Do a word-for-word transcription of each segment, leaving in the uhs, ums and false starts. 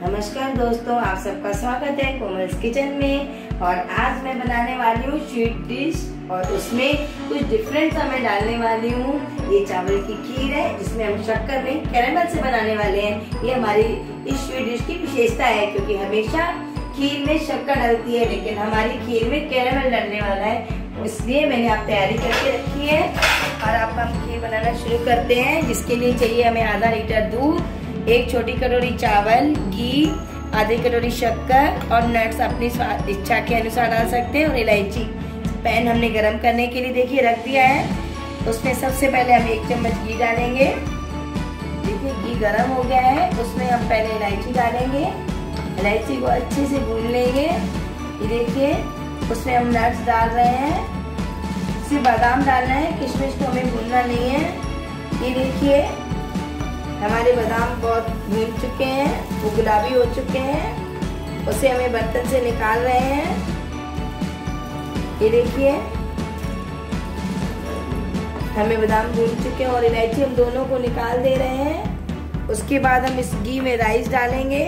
नमस्कार दोस्तों, आप सबका स्वागत है कोमल्स किचन में। और आज मैं बनाने वाली हूँ स्वीट डिश और उसमें कुछ डिफरेंट सा मैं डालने वाली हूँ। ये चावल की खीर है जिसमें हम शक्कर में कैरेमल से बनाने वाले हैं। ये हमारी इस स्वीट डिश की विशेषता है क्योंकि हमेशा खीर में शक्कर डलती है, लेकिन हमारी खीर में कैरेमल डलने वाला है, इसलिए मैंने आप तैयारी करके रखी है। और आप हम खीर बनाना शुरू करते हैं। जिसके लिए चाहिए हमें आधा लीटर दूध, एक छोटी कटोरी चावल, घी, आधी कटोरी शक्कर और नट्स अपनी इच्छा के अनुसार डाल सकते हैं। और इलायची। पैन हमने गरम करने के लिए देखिए रख दिया है। उसमें सबसे पहले हम एक चम्मच घी डालेंगे। देखिए घी गरम हो गया है, उसमें हम पहले इलायची डालेंगे। इलायची को अच्छे से भून लेंगे। ये देखिए उसमें हम नट्स डाल रहे हैं। सिर्फ बादाम डालना है, किशमिश को हमें भूनना नहीं है। ये देखिए हमारे बादाम बहुत भून चुके हैं, वो गुलाबी हो चुके हैं। उसे हमें बर्तन से निकाल रहे हैं। ये देखिए हमें बादाम भून चुके हैं और इलायची हम दोनों को निकाल दे रहे हैं। उसके बाद हम इस घी में राइस डालेंगे।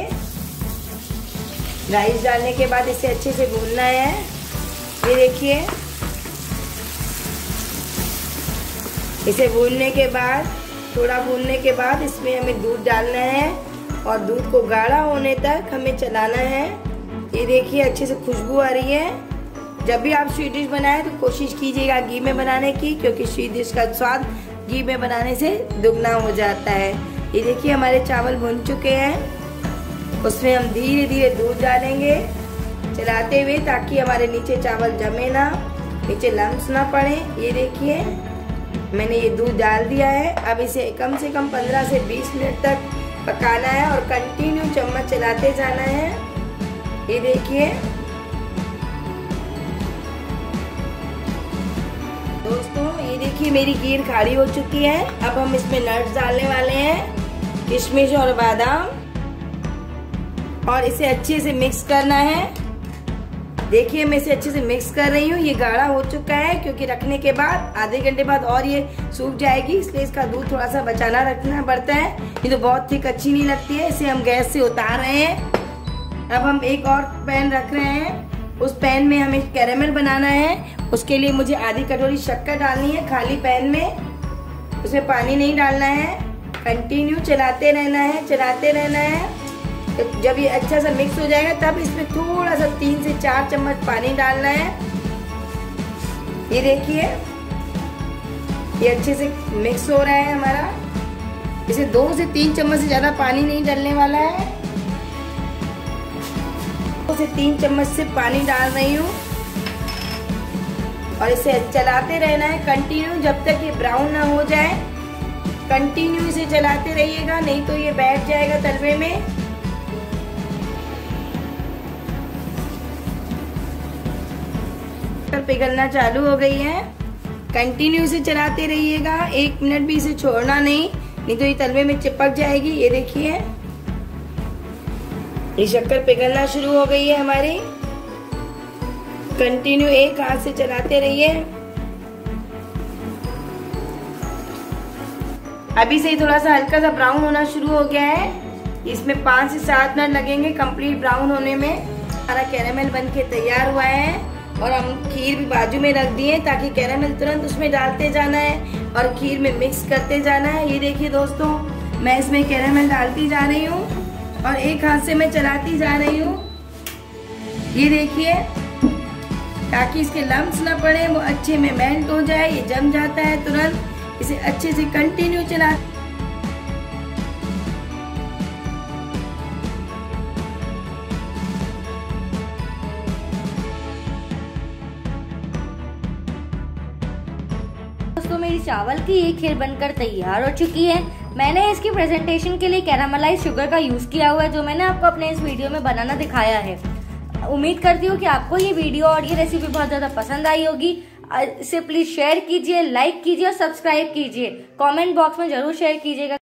राइस डालने के बाद इसे अच्छे से भूनना है। ये देखिए इसे भूनने के बाद थोड़ा भूनने के बाद इसमें हमें दूध डालना है और दूध को गाढ़ा होने तक हमें चलाना है। ये देखिए अच्छे से खुशबू आ रही है। जब भी आप स्वीट डिश बनाएं तो कोशिश कीजिएगा घी में बनाने की, क्योंकि स्वीट डिश का स्वाद घी में बनाने से दुगना हो जाता है। ये देखिए हमारे चावल भुन चुके हैं। उसमें हम धीरे धीरे दूध डालेंगे चलाते हुए, ताकि हमारे नीचे चावल जमे ना, नीचे लम्स ना पड़े। ये देखिए मैंने ये दूध डाल दिया है। अब इसे कम से कम पंद्रह से बीस मिनट तक पकाना है और कंटिन्यू चम्मच चलाते जाना है। ये देखिए दोस्तों, ये देखिए मेरी खीर खारी हो चुकी है। अब हम इसमें नट्स डालने वाले हैं, किशमिश और बादाम, और इसे अच्छे से मिक्स करना है। देखिए मैं इसे अच्छे से मिक्स कर रही हूँ। ये गाढ़ा हो चुका है क्योंकि रखने के बाद आधे घंटे बाद और ये सूख जाएगी, इसलिए इसका दूध थोड़ा सा बचाना रखना पड़ता है। ये तो बहुत थिक अच्छी नहीं लगती है। इसे हम गैस से उतार रहे हैं। अब हम एक और पैन रख रहे हैं। उस पैन में हमें कैरेमल बनाना है। उसके लिए मुझे आधी कटोरी शक्कर डालनी है खाली पैन में। उसमें पानी नहीं डालना है, कंटिन्यू चलाते रहना है चलाते रहना है जब ये अच्छा सा मिक्स हो जाएगा तब इसमें थोड़ा सा तीन से चार चम्मच पानी डालना है। ये देखिए ये अच्छे से मिक्स हो रहा है हमारा। इसे दो से तीन चम्मच से ज़्यादा पानी नहीं डालने वाला है। दो से तीन चम्मच से पानी डाल रही हूँ और इसे चलाते रहना है कंटिन्यू, जब तक ये ब्राउन ना हो जाए। कंटिन्यू इसे चलाते रहिएगा, नहीं तो ये बैठ जाएगा तलवे में। पिघलना चालू हो गई है। कंटिन्यू से चलाते रहिएगा, एक मिनट भी इसे छोड़ना नहीं, नहीं तो ये तलवे में चिपक जाएगी। ये देखिए ये शक्कर पिघलना शुरू हो गई है हमारी। कंटिन्यू एक हाथ से चलाते रहिए। अभी से थोड़ा सा हल्का सा ब्राउन होना शुरू हो गया है। इसमें पांच से सात मिनट लगेंगे कंप्लीट ब्राउन होने में। हमारा कैरेमल बनके तैयार हुआ है और हम खीर भी बाजू में रख दिए ताकि कैरेमल तुरंत उसमें डालते जाना है और खीर में मिक्स करते जाना है। ये देखिए दोस्तों मैं इसमें कैरेमल डालती जा रही हूँ और एक हाथ से मैं चलाती जा रही हूँ। ये देखिए ताकि इसके लम्स ना पड़े, वो अच्छे में मेल्ट हो जाए। ये जम जाता है तुरंत। इसे अच्छे से कंटिन्यू चला दोस्तों मेरी चावल की ये खीर बनकर तैयार हो चुकी है। मैंने इसकी प्रेजेंटेशन के लिए कैरामलाइज शुगर का यूज़ किया हुआ है, जो मैंने आपको अपने इस वीडियो में बनाना दिखाया है। उम्मीद करती हूँ कि आपको ये वीडियो और ये रेसिपी बहुत ज़्यादा पसंद आई होगी। इसे प्लीज़ शेयर कीजिए, लाइक कीजिए और सब्सक्राइब कीजिए। कॉमेंट बॉक्स में ज़रूर शेयर कीजिएगा।